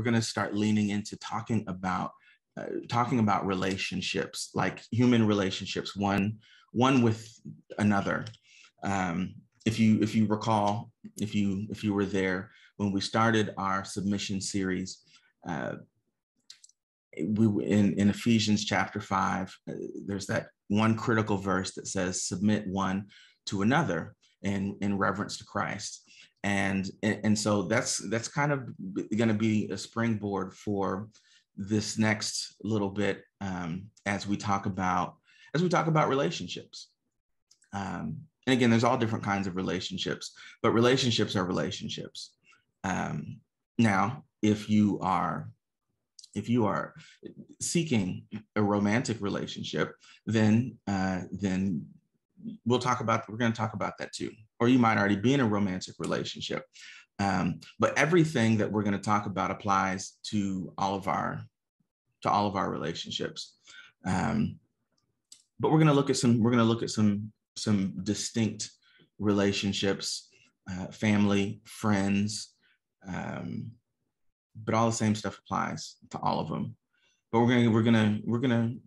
we're going to start leaning into talking about relationships, like human relationships, one with another. If you recall, if you were there when we started our submission series, in Ephesians chapter 5, there's that one critical verse that says, "Submit one to another," in reverence to Christ. And so that's kind of going to be a springboard for this next little bit, as we talk about relationships. And again, there's all different kinds of relationships, but relationships are relationships. Now, if you are seeking a romantic relationship, then we're going to talk about that too. Or you might already be in a romantic relationship. But everything that we're going to talk about applies to all of our relationships. But we're going to look at some distinct relationships, family, friends, but all the same stuff applies to all of them. But we're going to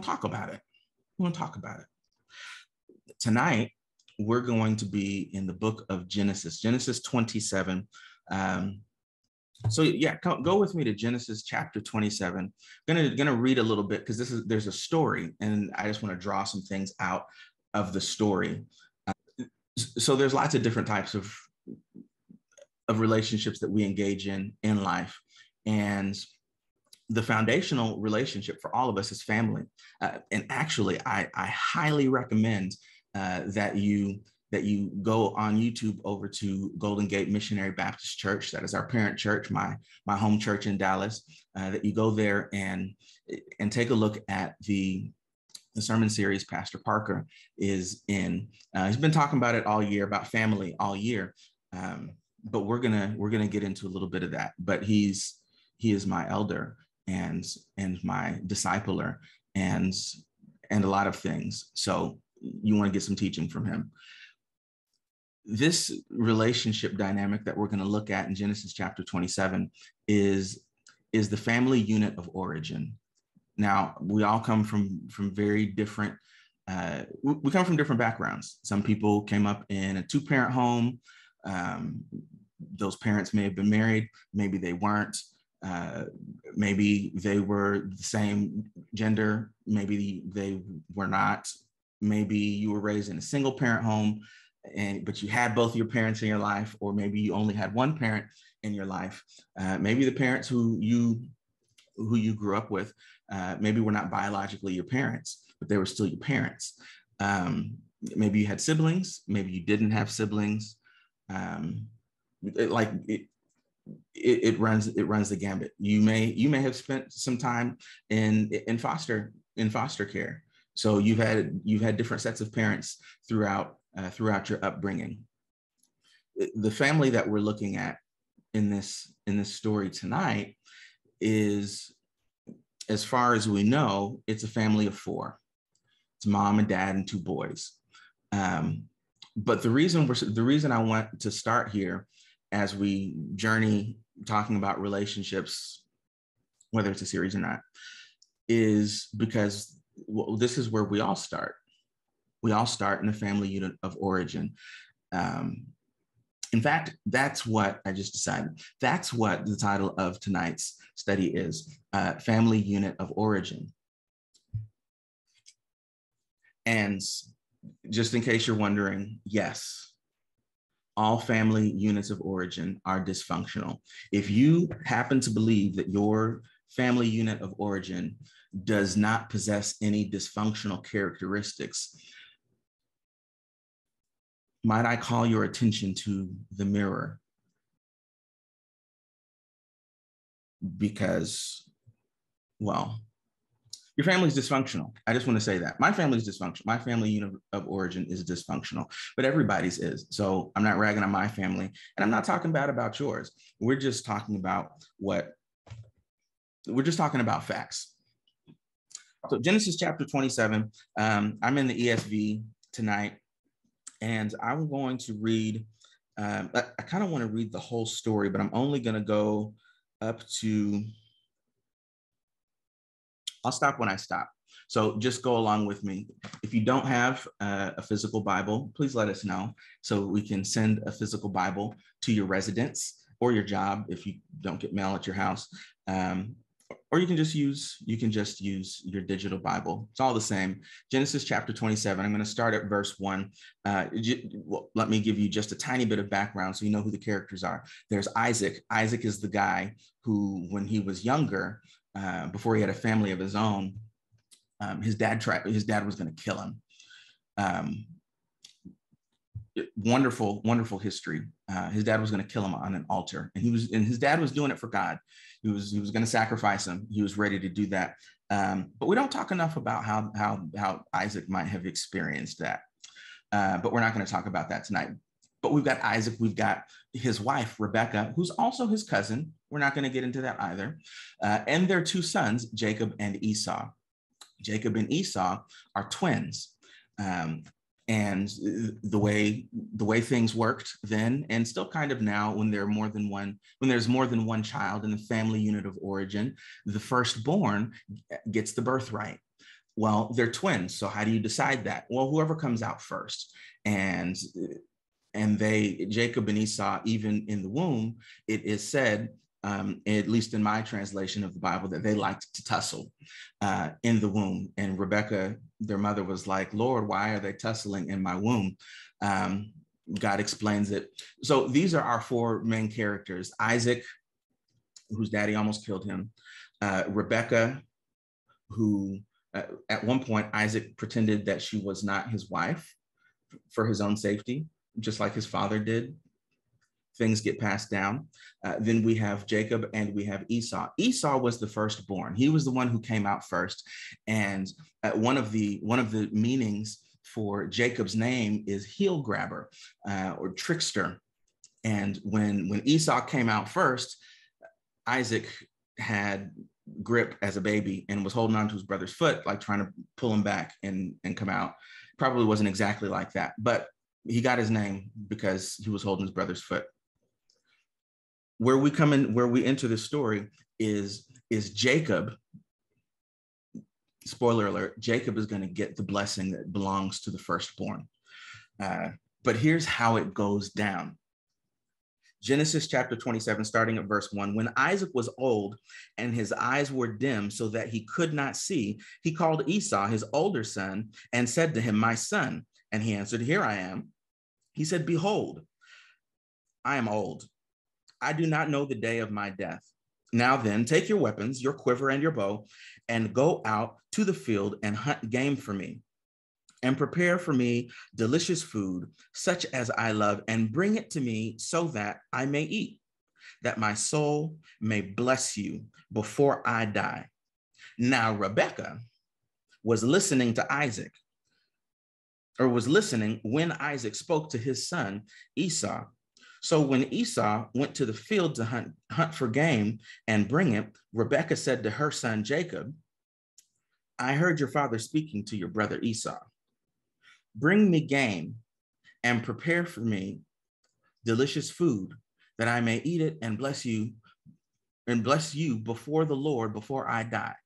talk about it. We're going to talk about it tonight. We're going to be in the book of Genesis, Genesis 27. So yeah, go with me to Genesis chapter 27. I'm gonna read a little bit because there's a story, and I just want to draw some things out of the story. So there's lots of different types of relationships that we engage in life, and the foundational relationship for all of us is family. And actually, I highly recommend that you go on YouTube over to Golden Gate Missionary Baptist Church. That is our parent church, my home church in Dallas. That you go there and take a look at the sermon series Pastor Parker is in. He's been talking about it all year, about family all year. But we're gonna get into a little bit of that. But he is my elder and my discipler and a lot of things. So you want to get some teaching from him. This relationship dynamic that we're going to look at in Genesis chapter 27 is the family unit of origin. Now, we all come from very different, we come from different backgrounds. Some people came up in a two-parent home. Those parents may have been married. Maybe they weren't. Maybe they were the same gender. Maybe they were not. Maybe you were raised in a single parent home, but you had both your parents in your life, or maybe you only had one parent in your life. Maybe the parents who you grew up with, maybe were not biologically your parents, but they were still your parents. Maybe you had siblings, maybe you didn't have siblings. It runs the gambit. You may have spent some time in foster care. So you've had different sets of parents throughout your upbringing. The family that we're looking at in this story tonight is, as far as we know, it's a family of four. It's mom and dad and two boys. But the reason I want to start here as we journey talking about relationships, whether it's a series or not, is because this is where we all start. We all start in the family unit of origin. In fact, that's what I just decided. That's what the title of tonight's study is, Family Unit of Origin. And just in case you're wondering, yes, all family units of origin are dysfunctional. If you happen to believe that your family unit of origin does not possess any dysfunctional characteristics, might I call your attention to the mirror? Because, well, your family's dysfunctional. I just want to say that. My family's dysfunctional. My family unit of origin is dysfunctional, but everybody's is. So I'm not ragging on my family, and I'm not talking bad about yours. We're just talking about facts. So Genesis chapter 27, I'm in the ESV tonight, and I'm going to read, I kind of want to read the whole story, but I'm only going to go up to, I'll stop when I stop. So just go along with me. If you don't have a physical Bible, please let us know so we can send a physical Bible to your residence or your job if you don't get mail at your house. Or you can just use your digital Bible. It's all the same. Genesis chapter 27. I'm going to start at verse 1. Let me give you just a tiny bit of background so you know who the characters are. There's Isaac. Isaac is the guy who, when he was younger, before he had a family of his own, his dad was going to kill him. Wonderful, wonderful history. His dad was going to kill him on an altar, and his dad was doing it for God. He was going to sacrifice him. He was ready to do that. But we don't talk enough about how Isaac might have experienced that. But we're not going to talk about that tonight. But we've got Isaac. We've got his wife, Rebecca, who's also his cousin. We're not going to get into that either. And their two sons, Jacob and Esau. Jacob and Esau are twins. And the way things worked then, and still kind of now, when there's more than one child in the family unit of origin, the firstborn gets the birthright. Well, they're twins, so how do you decide that? Well, whoever comes out first, and they, Jacob and Esau, even in the womb, it is said, at least in my translation of the Bible, that they liked to tussle in the womb. And Rebecca, their mother, was like, Lord, why are they tussling in my womb? God explains it. So these are our four main characters: Isaac, whose daddy almost killed him, Rebecca, who at one point Isaac pretended that she was not his wife for his own safety, just like his father did. Things get passed down. Then we have Jacob and we have Esau. Esau was the firstborn. He was the one who came out first. And one of the meanings for Jacob's name is heel grabber or trickster. And when Esau came out first, Isaac had grip as a baby and was holding on to his brother's foot, like trying to pull him back and come out. Probably wasn't exactly like that, but he got his name because he was holding his brother's foot. Where we enter this story is Jacob. Spoiler alert, Jacob is going to get the blessing that belongs to the firstborn. But here's how it goes down. Genesis chapter 27, starting at verse 1. When Isaac was old and his eyes were dim so that he could not see, he called Esau, his older son, and said to him, "My son." And he answered, "Here I am." He said, "Behold, I am old. I do not know the day of my death. Now then, take your weapons, your quiver and your bow, and go out to the field and hunt game for me, and prepare for me delicious food, such as I love, and bring it to me so that I may eat, that my soul may bless you before I die." Now Rebekah was listening when Isaac spoke to his son, Esau. So when Esau went to the field to hunt for game and bring it, Rebekah said to her son, Jacob, "I heard your father speaking to your brother Esau. Bring me game and prepare for me delicious food that I may eat it and bless you before the Lord, before I die.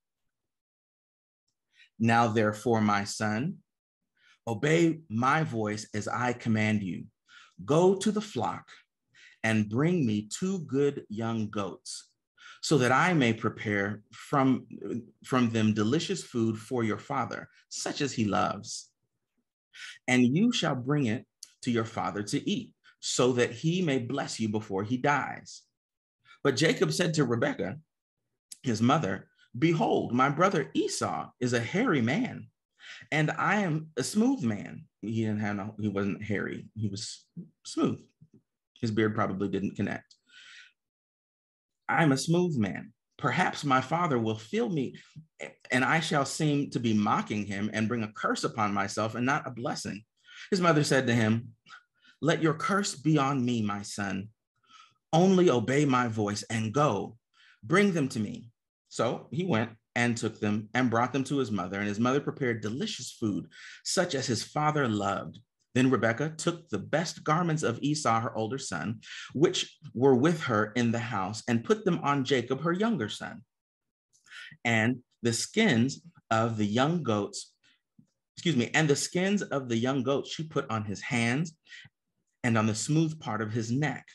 Now, therefore, my son, obey my voice as I command you. Go to the flock and bring me 2 good young goats so that I may prepare from them delicious food for your father, such as he loves. And you shall bring it to your father to eat so that he may bless you before he dies." But Jacob said to Rebekah, his mother, "Behold, my brother Esau is a hairy man, and I am a smooth man." He wasn't hairy. He was smooth. His beard probably didn't connect. "I'm a smooth man. Perhaps my father will feel me, and I shall seem to be mocking him and bring a curse upon myself and not a blessing." His mother said to him, "Let your curse be on me, my son. Only obey my voice and go. Bring them to me." So he went and took them and brought them to his mother. And his mother prepared delicious food, such as his father loved. Then Rebekah took the best garments of Esau, her older son, which were with her in the house, and put them on Jacob, her younger son, and the skins of the young goats, she put on his hands and on the smooth part of his neck.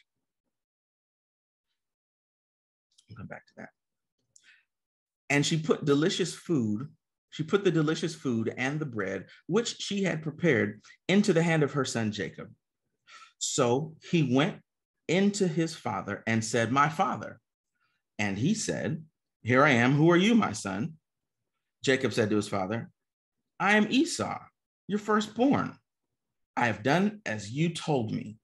I'll come back to that. And she put the delicious food and the bread, which she had prepared, into the hand of her son Jacob. So he went into his father and said, "My father." And he said, "Here I am. Who are you, my son?" Jacob said to his father, "I am Esau, your firstborn. I have done as you told me.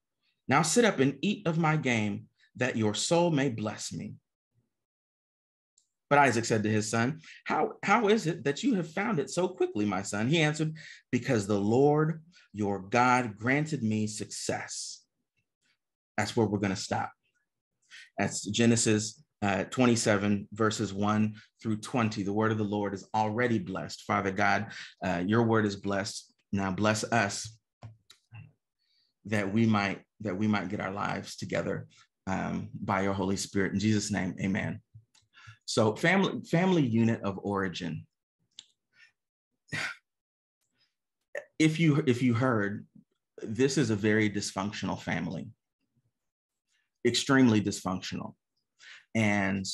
Now sit up and eat of my game, that your soul may bless me." But Isaac said to his son, How is it that you have found it so quickly, my son?" He answered, "Because the Lord your God granted me success." That's where we're going to stop. That's Genesis 27, verses 1 through 20. The word of the Lord is already blessed. Father God, your word is blessed. Now bless us that we might get our lives together by your Holy Spirit. In Jesus' name, amen. So family unit of origin. If you heard, this is a very dysfunctional family, extremely dysfunctional. And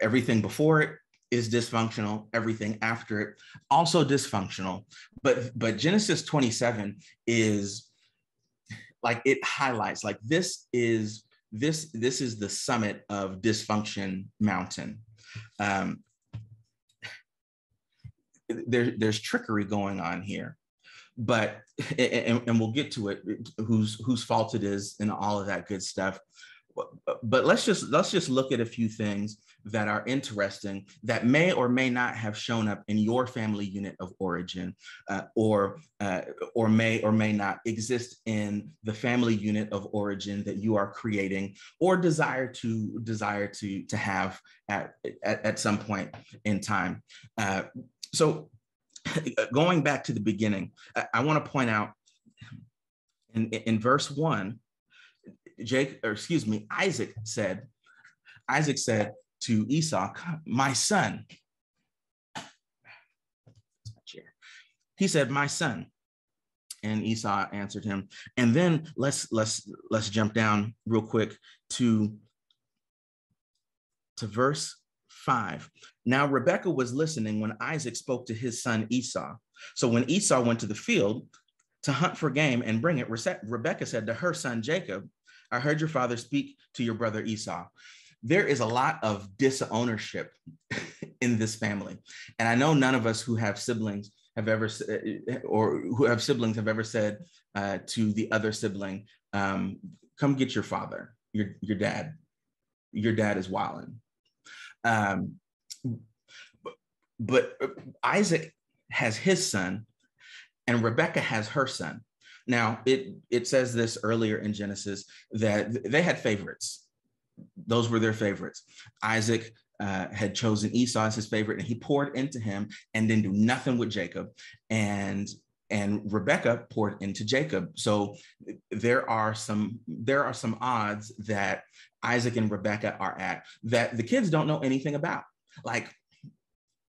everything before it is dysfunctional, everything after it also dysfunctional. But Genesis 27 is like, it highlights, like, this is the summit of dysfunction mountain. There's trickery going on here, but and we'll get to it, whose fault it is and all of that good stuff. But let's just look at a few things that are interesting that may or may not have shown up in your family unit of origin, or may or may not exist in the family unit of origin that you are creating or desire to have at some point in time. So going back to the beginning, I want to point out in verse 1. Isaac said to Esau, "My son." He said, "My son." And Esau answered him. And then let's jump down real quick to verse 5. Now Rebekah was listening when Isaac spoke to his son Esau. So when Esau went to the field to hunt for game and bring it, Rebekah said to her son Jacob, "I heard your father speak to your brother Esau." There is a lot of disownership in this family. And I know none of us who have siblings have ever said to the other sibling, "Come get your father, your dad. Your dad is wilding." But Isaac has his son and Rebekah has her son. Now, it says this earlier in Genesis that they had favorites. Those were their favorites. Isaac had chosen Esau as his favorite, and he poured into him and didn't do nothing with Jacob. And Rebekah poured into Jacob. So there are some odds that Isaac and Rebekah are at that the kids don't know anything about. Like,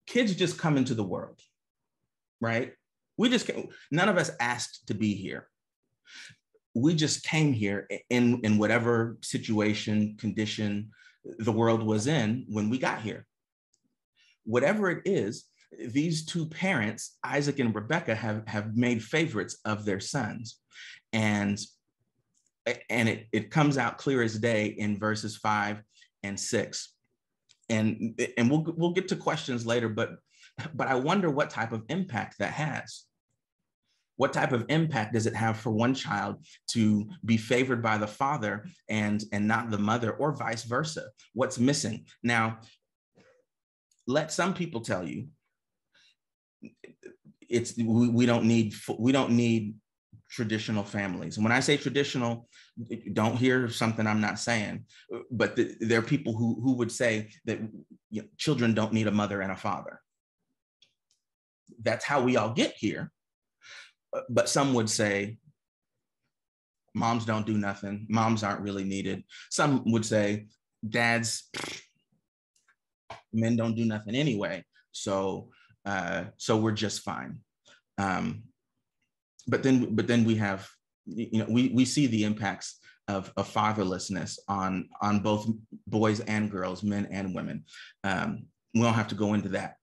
kids just come into the world, right? We just came, none of us asked to be here. We just came here in whatever situation, condition the world was in when we got here. Whatever it is, these two parents, Isaac and Rebekah, have made favorites of their sons. And it comes out clear as day in verses 5 and 6. And we'll get to questions later, but I wonder what type of impact that has. What type of impact does it have for one child to be favored by the father and not the mother, or vice versa? What's missing? Now, let some people tell you we don't need traditional families. And when I say traditional, don't hear something I'm not saying, but there are people who would say that, you know, children don't need a mother and a father. That's how we all get here. But some would say Moms don't do nothing. Moms aren't really needed. Some would say dads, men don't do nothing anyway. So we're just fine. But then we have, you know, we see the impacts of fatherlessness on both boys and girls, men and women. We don't have to go into that.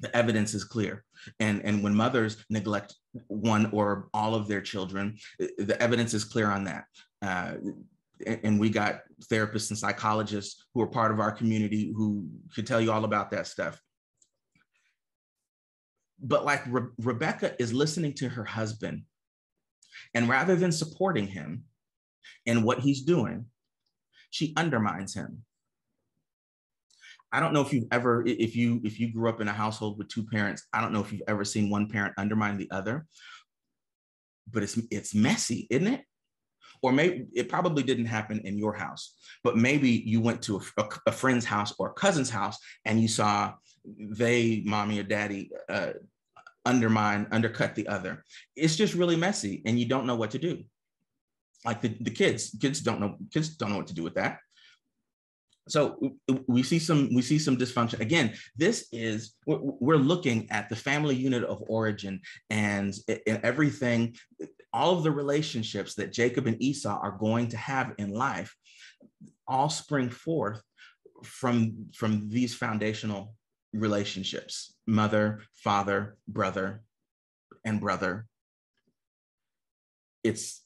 The evidence is clear. And when mothers neglect one or all of their children, the evidence is clear on that. And we got therapists and psychologists who are part of our community who could tell you all about that stuff. But like Rebecca is listening to her husband, and rather than supporting him and what he's doing, she undermines him. I don't know if you've ever, if you grew up in a household with two parents, I don't know if you've ever seen one parent undermine the other, but it's messy, isn't it? Or maybe it probably didn't happen in your house, but maybe you went to a friend's house or a cousin's house and you saw they, mommy or daddy, undercut the other. It's just really messy and you don't know what to do. Like the kids don't know what to do with that. So we see some dysfunction. Again, this is, we're looking at the family unit of origin and everything, all of the relationships that Jacob and Esau are going to have in life all spring forth from these foundational relationships: mother, father, brother, and brother. It's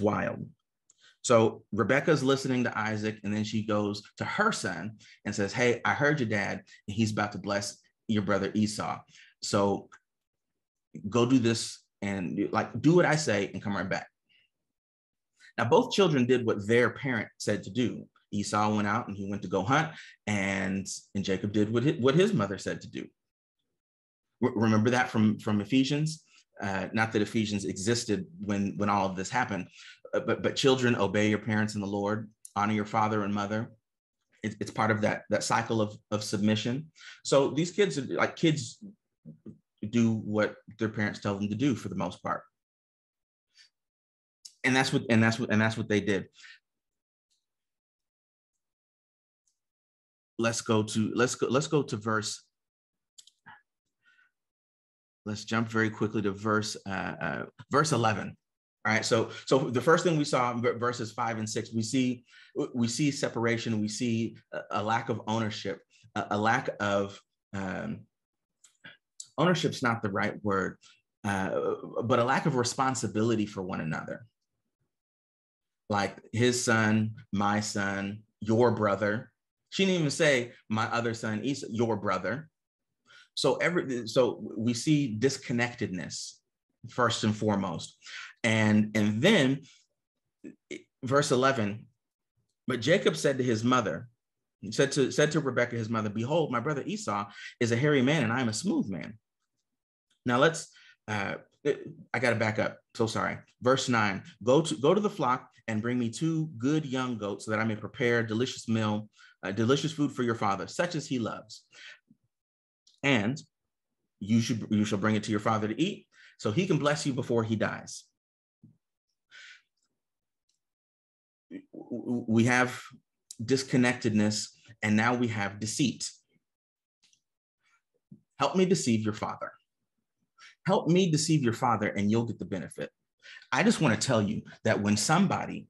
wild. So Rebecca's listening to Isaac, and then she goes to her son and says, hey, I heard your dad, and he's about to bless your brother Esau. So go do this and like do what I say and come right back. Now, both children did what their parent said to do. Esau went out and he went to go hunt, and Jacob did what his mother said to do. Remember that from Ephesians? Not that Ephesians existed when all of this happened, but children, obey your parents in the Lord, honor your father and mother. It's part of that cycle of submission. So these kids, like kids do what their parents tell them to do for the most part. And that's what they did. Let's go to verse. Let's jump very quickly to verse 11. All right, so the first thing we saw in verses 5 and 6, we see separation, we see a lack of ownership, a lack of ownership's not the right word, but a lack of responsibility for one another. Like his son, my son, your brother. She didn't even say my other son, Esau, your brother. So we see disconnectedness first and foremost. And then verse 11, but Jacob said to his mother, said to Rebekah, his mother, behold, my brother Esau is a hairy man and I am a smooth man. Now I got to back up. So sorry. Verse 9, go to the flock and bring me 2 good young goats so that I may prepare delicious food for your father, such as he loves. And you shall bring it to your father to eat, so he can bless you before he dies. We have disconnectedness, and now we have deceit. Help me deceive your father. Help me deceive your father, and you'll get the benefit. I just want to tell you that when somebody,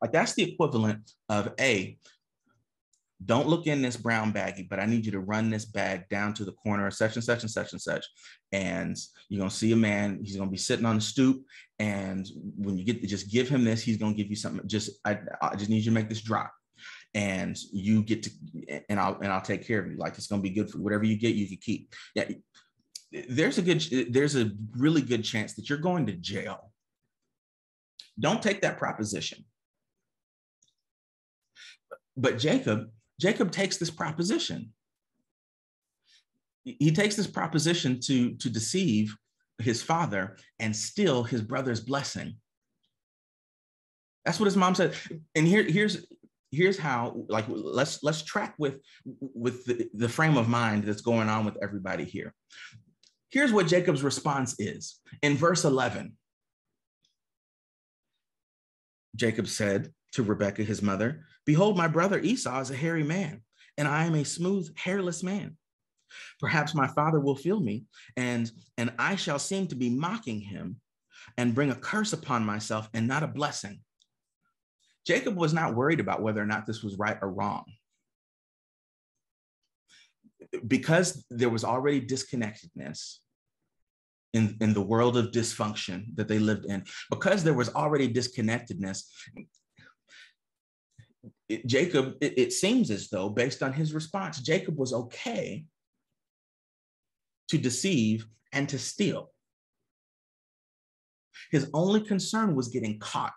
like that's the equivalent of a, don't look in this brown baggie, but I need you to run this bag down to the corner of such and such and such and such. And you're going to see a man, he's going to be sitting on the stoop. And when you get to just give him this, he's going to give you something. I just need you to make this drop, and you get to, and I'll take care of you. Like, it's going to be good for whatever you get, you can keep. Yeah, there's a really good chance that you're going to jail. Don't take that proposition. But Jacob takes this proposition. He takes this proposition to deceive his father and steal his brother's blessing. That's what his mom said. And here's how, like, let's track with the frame of mind that's going on with everybody here. Here's what Jacob's response is in verse 11. Jacob said to Rebekah, his mother, behold, my brother Esau is a hairy man, and I am a smooth, hairless man. Perhaps my father will feel me, and I shall seem to be mocking him and bring a curse upon myself and not a blessing. Jacob was not worried about whether or not this was right or wrong, because there was already disconnectedness in the world of dysfunction that they lived in. Because there was already disconnectedness, Jacob, it seems as though, based on his response, Jacob was okay to deceive and to steal. His only concern was getting caught.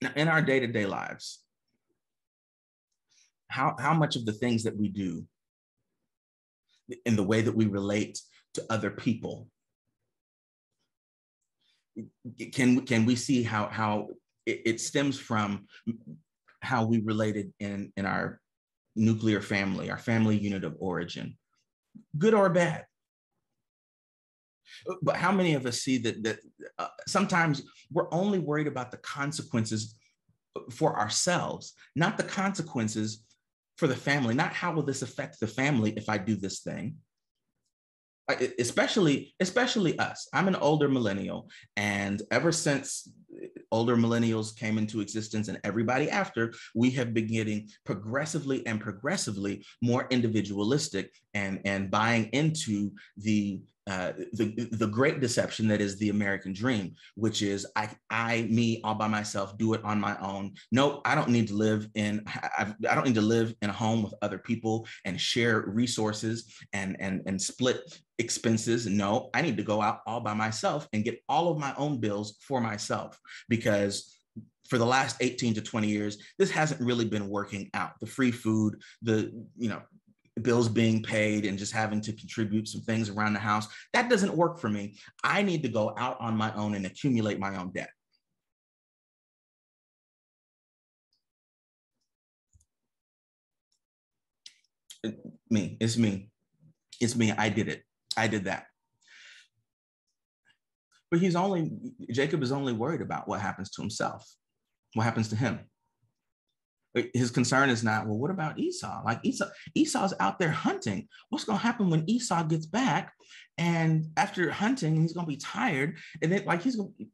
Now, in our day-to-day lives, how much of the things that we do in the way that we relate to other people, can we see how it stems from how we related in our nuclear family, our family unit of origin, good or bad? But how many of us see that sometimes we're only worried about the consequences for ourselves, not the consequences for the family, not how will this affect the family if I do this thing? Especially us. I'm an older millennial, and ever since older millennials came into existence and everybody after, we have been getting progressively more individualistic and buying into the great deception that is the American dream, which is me all by myself, do it on my own. No, I don't need to live in a home with other people and share resources and split expenses. No, I need to go out all by myself and get all of my own bills for myself, because for the last 18 to 20 years, this hasn't really been working out. The free food, bills being paid and just having to contribute some things around the house, that doesn't work for me. I need to go out on my own and accumulate my own debt. It's me. I did it. I did that. But Jacob is only worried about what happens to himself, what happens to him. His concern is not, well, what about Esau? Like Esau's out there hunting. What's going to happen when Esau gets back? And after hunting, he's going to be tired. And then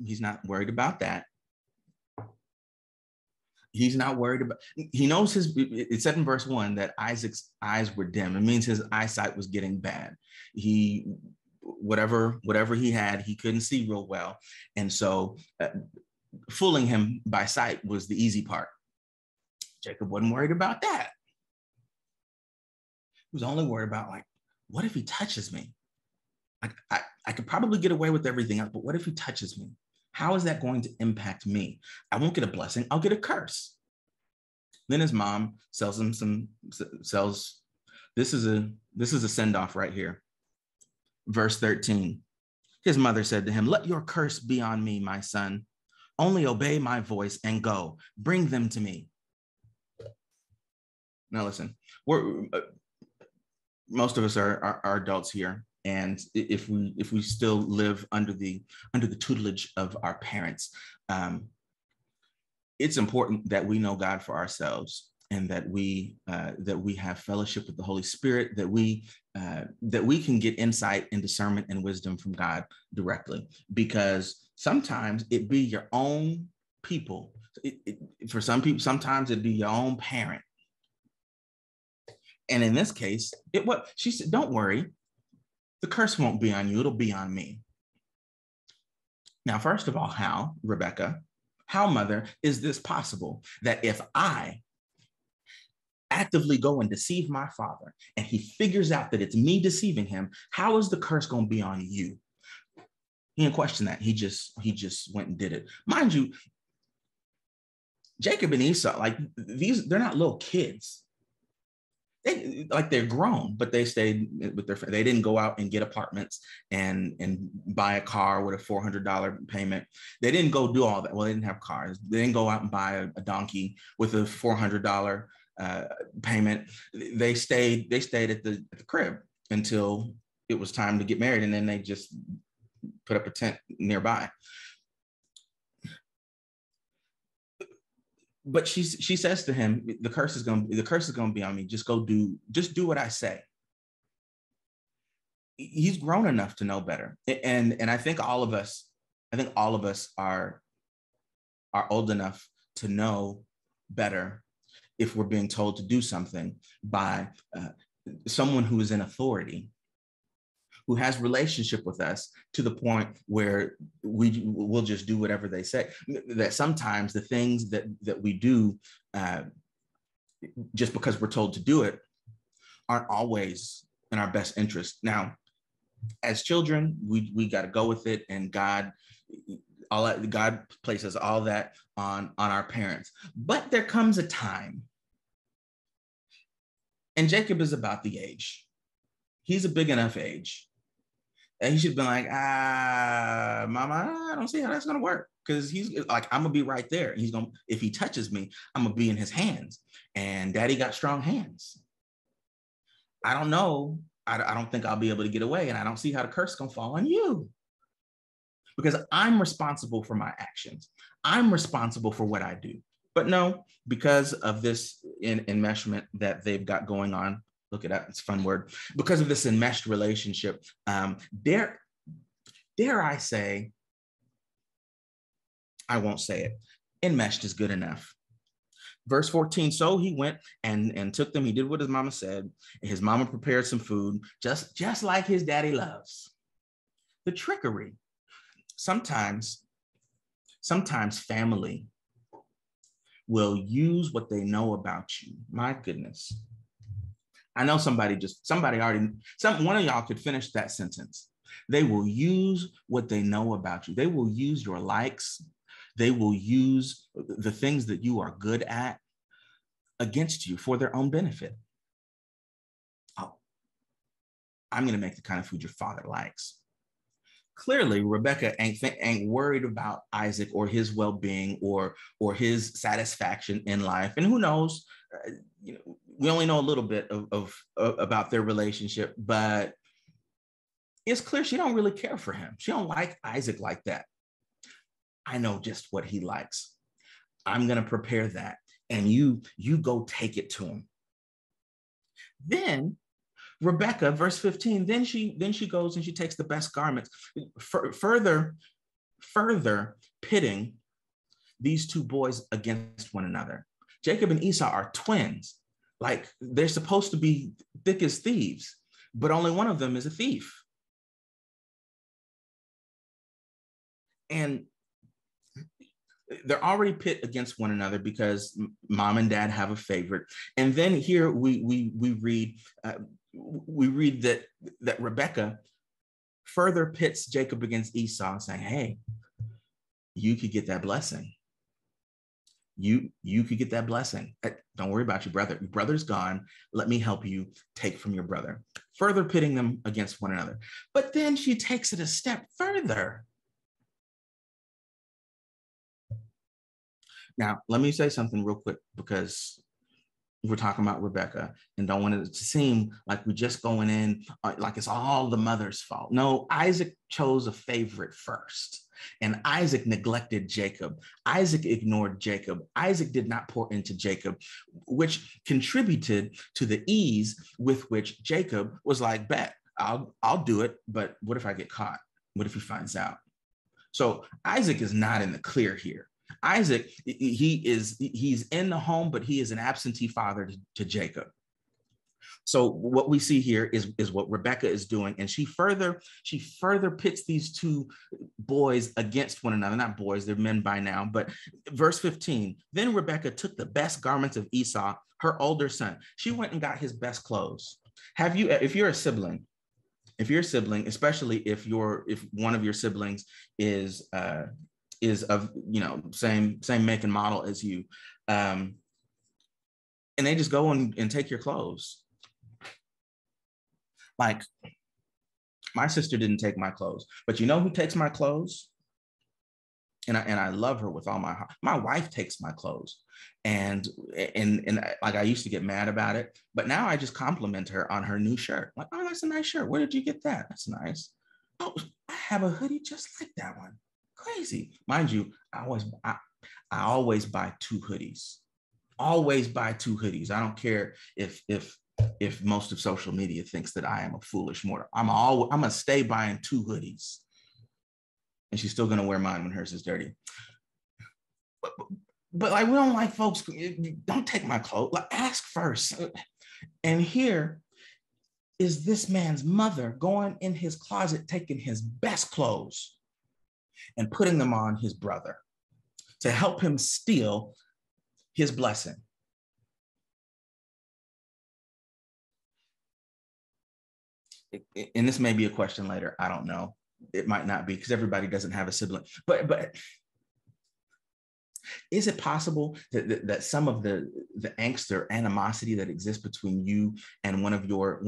he's not worried about that. He's not worried about, he knows it said in verse 1 that Isaac's eyes were dim. It means his eyesight was getting bad. Whatever he had, he couldn't see real well. And so fooling him by sight was the easy part. Jacob wasn't worried about that. He was only worried about, what if he touches me? I could probably get away with everything else, but what if he touches me? How is that going to impact me? I won't get a blessing. I'll get a curse. Then his mom sells him this is a send-off right here. Verse 13, his mother said to him, let your curse be on me, my son. Only obey my voice and go. Bring them to me. Now listen, most of us are adults here, and if we still live under the tutelage of our parents, it's important that we know God for ourselves, and that we have fellowship with the Holy Spirit, that we can get insight and discernment and wisdom from God directly, because sometimes it be your own people. For some people, sometimes it be your own parent. And in this case, she said, don't worry, the curse won't be on you, it'll be on me. Now, first of all, Rebekah, mother, is this possible that if I actively go and deceive my father and he figures out that it's me deceiving him, how is the curse going to be on you? He didn't question that. He just went and did it. Mind you, Jacob and Esau, they're not little kids. They're grown, but they stayed with their friends. They didn't go out and get apartments and buy a car with a $400 payment. They didn't go do all that. Well, they didn't have cars. They didn't go out and buy a donkey with a $400 payment. They stayed at the crib until it was time to get married, and then they just put up a tent nearby. But she says to him, the curse is gonna be on me. Just do what I say. He's grown enough to know better, and I think all of us are old enough to know better if we're being told to do something by someone who is in authority, who has relationship with us to the point where we'll just do whatever they say. That sometimes the things that we do just because we're told to do it aren't always in our best interest. Now, as children, we got to go with it, and God places all that on our parents. But there comes a time, and Jacob is about the age. He's a big enough age. And he should have been like, mama, I don't see how that's going to work. Because he's like, I'm going to be right there. And if he touches me, I'm going to be in his hands. And daddy got strong hands. I don't know. I don't think I'll be able to get away. And I don't see how the curse is going to fall on you. Because I'm responsible for my actions. I'm responsible for what I do. But no, because of this enmeshment that they've got going on, look it up, it's a fun word. Because of this enmeshed relationship, dare I say, I won't say it. Enmeshed is good enough. Verse 14, so he went and took them. He did what his mama said. And his mama prepared some food, just like his daddy loves. The trickery. Sometimes family will use what they know about you. My goodness. I know one of y'all could finish that sentence. They will use what they know about you. They will use your likes. They will use the things that you are good at against you for their own benefit. Oh, I'm going to make the kind of food your father likes. Clearly, Rebecca ain't worried about Isaac or his well-being or his satisfaction in life. And who knows, we only know a little bit about their relationship, but it's clear she don't really care for him. She don't like Isaac like that. I know just what he likes. I'm going to prepare that. And you go take it to him. Then Rebecca, verse 15, then she goes and she takes the best garments, further pitting these two boys against one another. Jacob and Esau are twins. Like, they're supposed to be thick as thieves, but only one of them is a thief. And they're already pit against one another because mom and dad have a favorite. And then here we read that Rebecca further pits Jacob against Esau, saying, hey, you could get that blessing. You could get that blessing. Don't worry about your brother. Your brother's gone. Let me help you take from your brother. Further pitting them against one another. But then she takes it a step further. Now, let me say something real quick, because we're talking about Rebecca and don't want it to seem like we're just going in, like it's all the mother's fault. No, Isaac chose a favorite first, and Isaac neglected Jacob. Isaac ignored Jacob. Isaac did not pour into Jacob, which contributed to the ease with which Jacob was like, bet, I'll do it, but what if I get caught? What if he finds out? So Isaac is not in the clear here. Isaac, he's in the home, but he is an absentee father to Jacob. So what we see here is what Rebecca is doing. And she further pits these two boys against one another. Not boys, they're men by now. But verse 15, then Rebecca took the best garments of Esau, her older son. She went and got his best clothes. If you're a sibling, especially if one of your siblings is of, same make and model as you. And they just go and take your clothes. Like, my sister didn't take my clothes, but you know who takes my clothes? And I love her with all my heart. My wife takes my clothes. And I used to get mad about it, but now I just compliment her on her new shirt. Like, oh, that's a nice shirt. Where did you get that? That's nice. Oh, I have a hoodie just like that one. Crazy. Mind you, I always buy two hoodies. Always buy two hoodies. I don't care if most of social media thinks that I am a foolish mortal. I'm gonna stay buying two hoodies. And she's still gonna wear mine when hers is dirty. But like, we don't like folks, don't take my clothes, like, ask first. And here is this man's mother going in his closet, taking his best clothes and putting them on his brother to help him steal his blessing. And this may be a question later, I don't know. It might not be, because everybody doesn't have a sibling. But is it possible that some of the angst or animosity that exists between you and one of your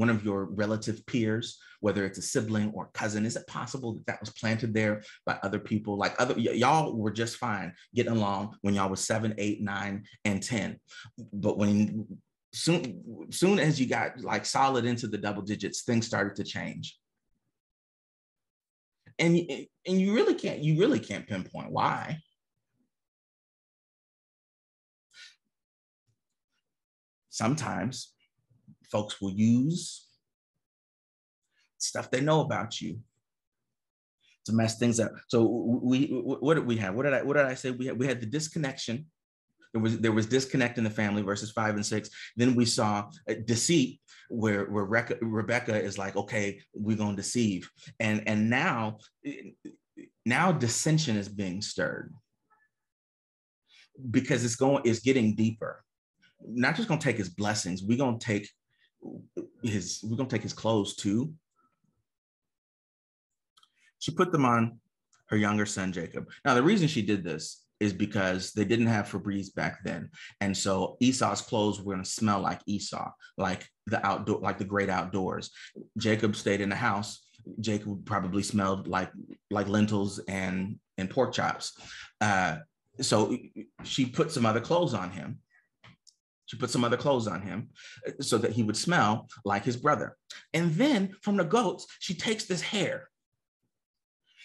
relative peers, whether it's a sibling or cousin, is it possible that was planted there by other people? Like y'all were just fine getting along when y'all was 7, 8, 9, and 10, but when soon as you got like solid into the double digits, things started to change, and you really can't pinpoint why. Sometimes folks will use stuff they know about you to mess things up. So what did we have? What did I say? We had the disconnection. There was disconnect in the family, verses 5 and 6. Then we saw deceit, where Rebecca is like, okay, we're gonna deceive, and now dissension is being stirred because it's getting deeper. Not just gonna take his blessings, we're gonna take his clothes too. She put them on her younger son, Jacob. Now, the reason she did this is because they didn't have Febreze back then. And so Esau's clothes were gonna smell like Esau, like the great outdoors. Jacob stayed in the house. Jacob probably smelled like lentils and pork chops. So she put some other clothes on him. So that he would smell like his brother. And then from the goats, she takes this hair.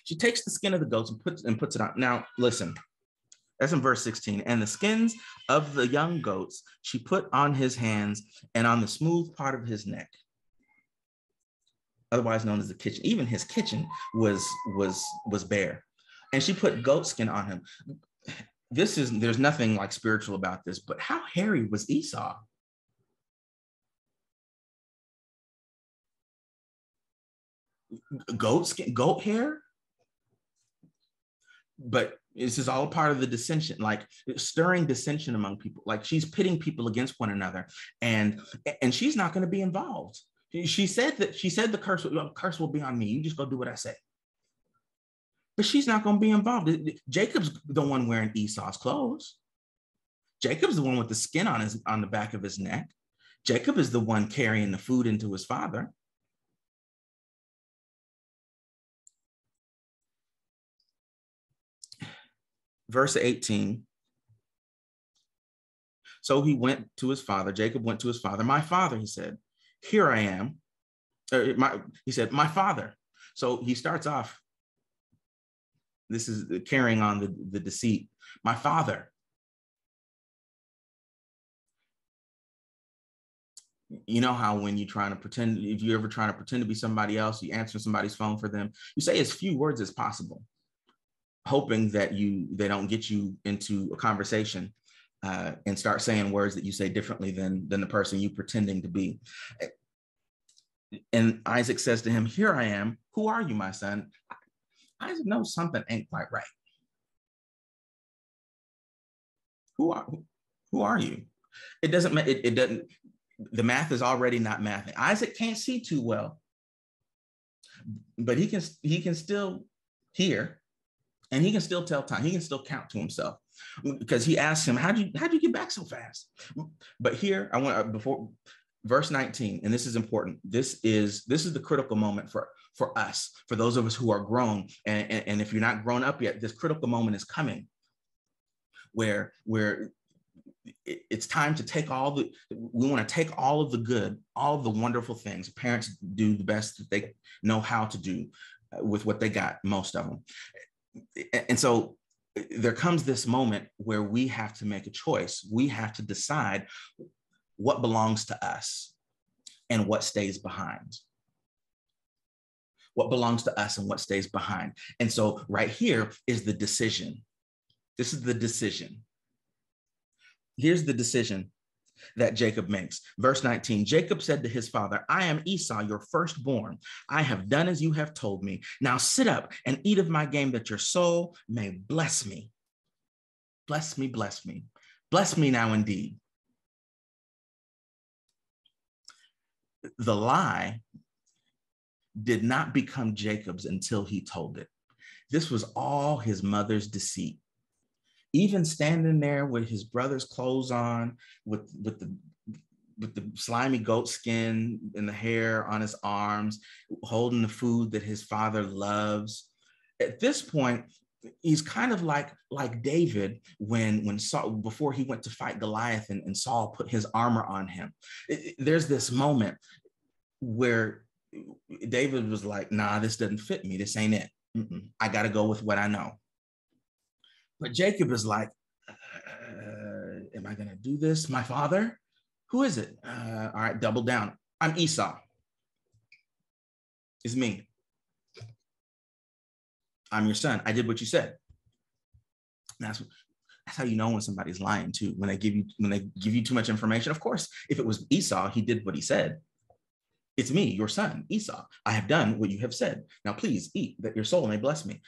She takes the skin of the goats and puts it on. Now, listen, that's in verse 16. And the skins of the young goats she put on his hands and on the smooth part of his neck, otherwise known as the kitchen. Even his kitchen was bare. And she put goat skin on him. There's nothing like spiritual about this, but how hairy was Esau? Goat skin, goat hair? But this is all part of the dissension, like stirring dissension among people. Like she's pitting people against one another, and she's not going to be involved. She said the curse will be on me. You just go do what I say. But she's not going to be involved. Jacob's the one wearing Esau's clothes. Jacob's the one with the skin on the back of his neck. Jacob is the one carrying the food into his father. Verse 18. So he went to his father. Jacob went to his father. My father, he said. Here I am. He said, my father. So he starts off. This is carrying on the deceit. My father. You know how when you're trying to pretend, if you're ever trying to pretend to be somebody else, you answer somebody's phone for them, you say as few words as possible, hoping that they don't get you into a conversation and start saying words that you say differently than the person you pretending to be. And Isaac says to him, here I am. Who are you, my son? I just know something ain't quite right. Who are you? It doesn't, the math is already not mathing. Isaac can't see too well, but he can still hear, and he can still tell time. He can still count to himself, because he asked him, how'd you get back so fast? But here before verse 19, and this is important. This is the critical moment for us, for those of us who are grown, and if you're not grown up yet, this critical moment is coming where it's time to take all of the good, all of the wonderful things parents do the best that they know how to do with what they got, most of them. And so there comes this moment where we have to make a choice. We have to decide what belongs to us and what stays behind. What belongs to us and what stays behind. And so right here is the decision. This is the decision. Here's the decision that Jacob makes. Verse 19, Jacob said to his father, I am Esau, your firstborn. I have done as you have told me. Now sit up and eat of my game that your soul may bless me. Bless me, bless me. Bless me now indeed. The lie did not become Jacob's until he told it. This was all his mother's deceit. Even standing there with his brother's clothes on, with the slimy goat skin and the hair on his arms, holding the food that his father loves. At this point, he's kind of like David when Saul, before he went to fight Goliath and Saul put his armor on him. There's this moment where David was like, nah, this doesn't fit me. This ain't it. I got to go with what I know. But Jacob is like, am I going to do this? My father? Who is it? All right, double down. I'm Esau. It's me. I'm your son. I did what you said. And that's how you know when somebody's lying too. When they give you too much information. Of course, if it was Esau, he did what he said. It's me, your son, Esau. I have done what you have said. Now, please eat that your soul may bless me.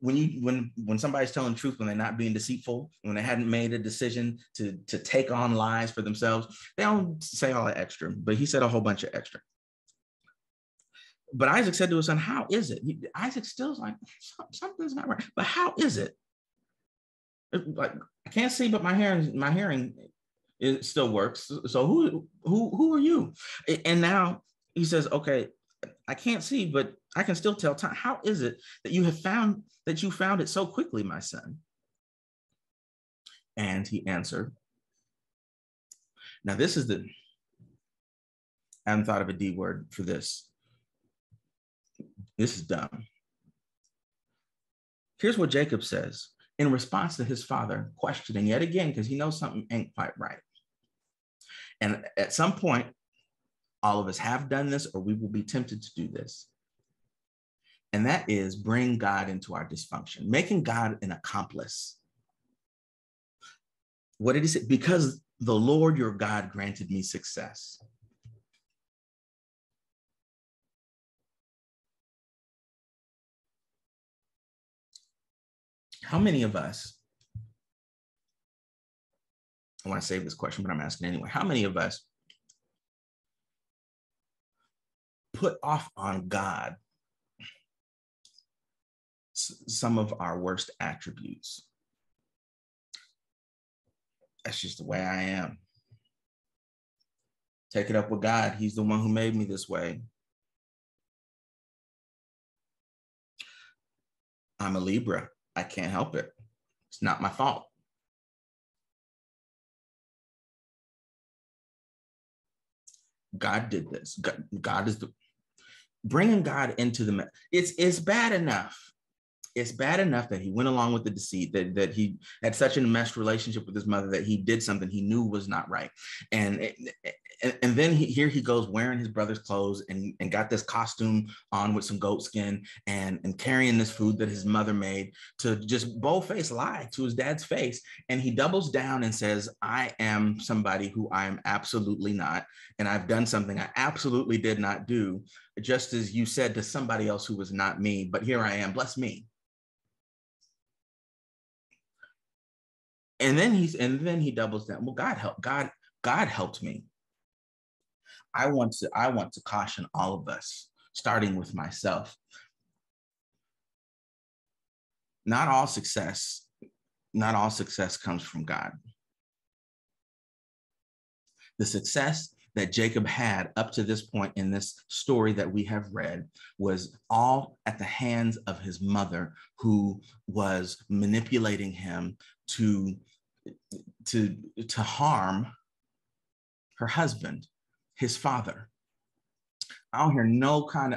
When somebody's telling the truth, when they're not being deceitful, when they hadn't made a decision to take on lies for themselves, they don't say all that extra, but he said a whole bunch of extra. But Isaac said to his son, how is it? Isaac still's like, something's not right, but how is it? Like, I can't see, but my hearing it still works. So who are you? And now he says, okay, I can't see, but I can still tell time. How is it that you found it so quickly, my son? And he answered. Now this is I haven't thought of a D word for this. This is dumb. Here's what Jacob says in response to his father questioning yet again, because he knows something ain't quite right. And at some point, all of us have done this, or we will be tempted to do this. And that is bring God into our dysfunction, making God an accomplice. What did he say? Because the Lord your God granted me success. How many of us, I want to save this question, but I'm asking anyway, how many of us put off on God some of our worst attributes? That's just the way I am. Take it up with God. He's the one who made me this way. I'm a Libra. I can't help it. It's not my fault. God did this. God is bringing God into the mess. It's bad enough. It's bad enough that he went along with the deceit, that he had such an enmeshed relationship with his mother that he did something he knew was not right. And then here he goes wearing his brother's clothes and got this costume on with some goat skin and carrying this food that his mother made to just bold-faced lie to his dad's face. And he doubles down and says, I am somebody who I am absolutely not. And I've done something I absolutely did not do, just as you said to somebody else who was not me, but here I am, bless me. And then he doubles down. Well, God help. God helped me. I want to caution all of us, starting with myself. Not all success comes from God. The success that Jacob had up to this point in this story that we have read was all at the hands of his mother, who was manipulating him to harm her husband, his father. I don't hear no kind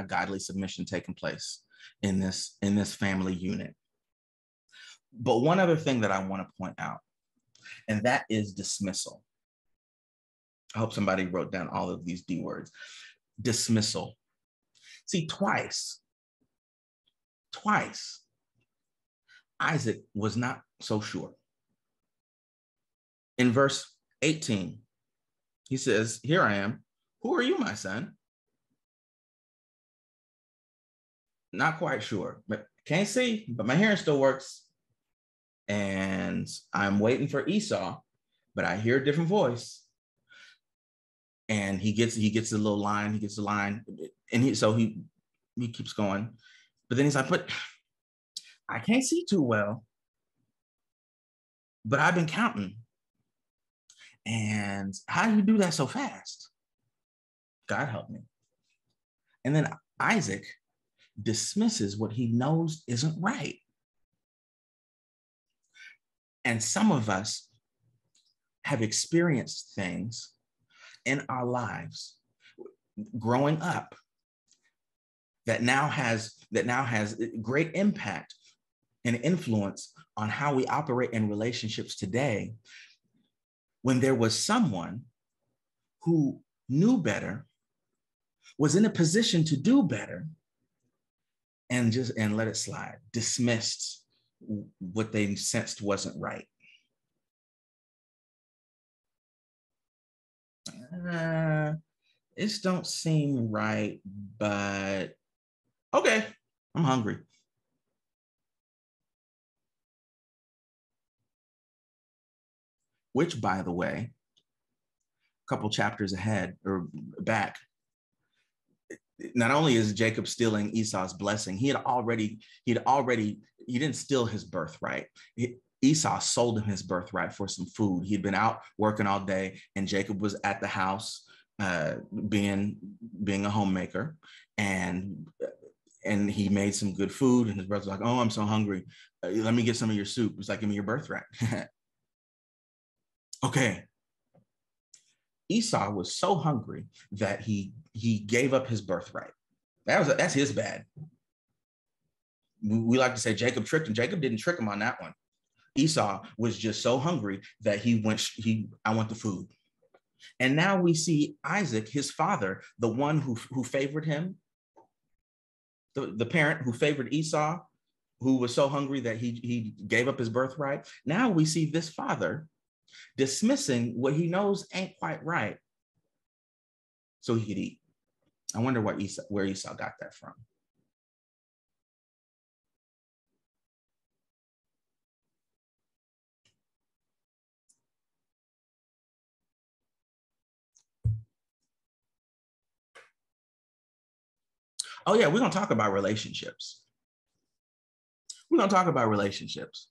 of godly submission taking place in this family unit. But one other thing that I want to point out, and that is dismissal. I hope somebody wrote down all of these D words. Dismissal. See, twice, Isaac was not so sure. In verse 18, he says, "Here I am. Who are you, my son?" Not quite sure, but can't see, but my hearing still works. And I'm waiting for Esau, but I hear a different voice. And he gets a little line, and he keeps going. But then he's like, "But I can't see too well, but I've been counting. And how do you do that so fast? God help me." And then Isaac dismisses what he knows isn't right. And some of us have experienced things in our lives growing up that now has great impact and influence on how we operate in relationships today, when there was someone who knew better, was in a position to do better, and let it slide, dismissed what they sensed wasn't right. This don't seem right, but okay, I'm hungry. Which, by the way, a couple chapters ahead or back, not only is Jacob stealing Esau's blessing, he didn't steal his birthright. Esau sold him his birthright for some food. He'd been out working all day, and Jacob was at the house being a homemaker, and he made some good food, and his brother's like, "Oh, I'm so hungry. Let me get some of your soup." He's like, "Give me your birthright." Okay. Esau was so hungry that he gave up his birthright. That's his bad. We like to say Jacob tricked him. Jacob didn't trick him on that one. Esau was just so hungry that I want the food. And now we see Isaac, his father, the one who favored him, the parent who favored Esau, who was so hungry that he gave up his birthright. Now we see this father dismissing what he knows ain't quite right so he could eat. I wonder where Esau got that from. Oh yeah, we're gonna talk about relationships. We're gonna talk about relationships.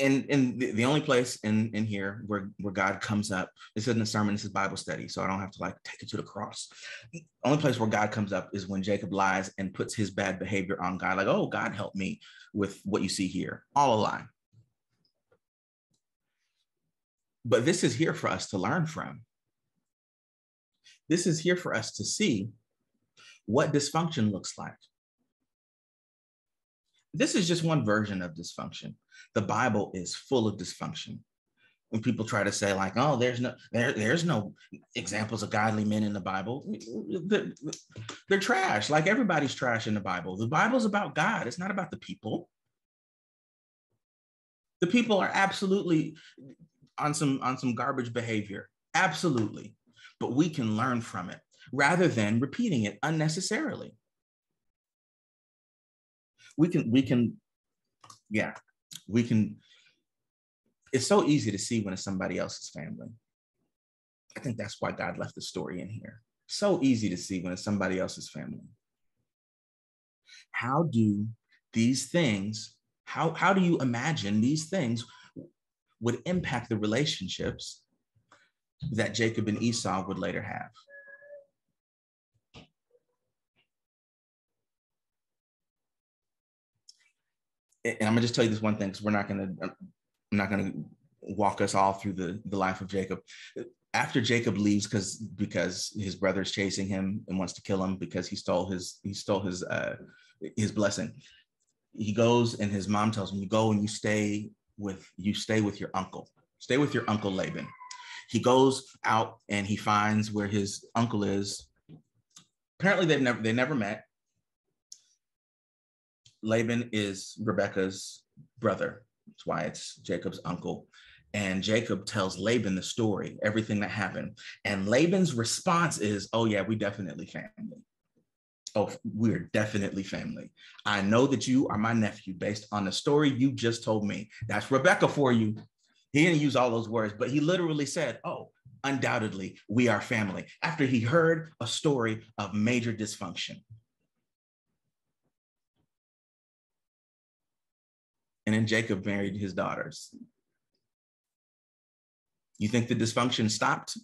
And the only place in here where God comes up, this isn't a sermon, this is Bible study, so I don't have to take it to the cross. The only place where God comes up is when Jacob lies and puts his bad behavior on God, like, "Oh, God help me with what you see here." All a lie. But this is here for us to learn from. This is here for us to see what dysfunction looks like. This is just one version of dysfunction. The Bible is full of dysfunction. When people try to say like, "Oh, there's no examples of godly men in the Bible," they're trash. Like, everybody's trash in the Bible. The Bible's about God. It's not about the people. The people are absolutely on some garbage behavior. Absolutely. But we can learn from it rather than repeating it unnecessarily. We can, it's so easy to see when it's somebody else's family. I think that's why God left the story in here. So easy to see when it's somebody else's family. How do these things, how do you imagine these things would impact the relationships that Jacob and Esau would later have? And I'm gonna just tell you this one thing, because I'm not gonna walk us all through the life of Jacob. after Jacob leaves because his brother's chasing him and wants to kill him because he stole his blessing, he goes and his mom tells him, you go and you stay with your uncle. Stay with your uncle Laban. He goes out and he finds where his uncle is. Apparently they never met. Laban is Rebekah's brother. That's why it's Jacob's uncle. And Jacob tells Laban the story, everything that happened. And Laban's response is, oh yeah, we're definitely family. Oh, we're definitely family. I know that you are my nephew based on the story you just told me. That's Rebekah for you. He didn't use all those words, but he literally said, oh, undoubtedly, we are family. After he heard a story of major dysfunction. And then Jacob married his daughters. You think the dysfunction stopped?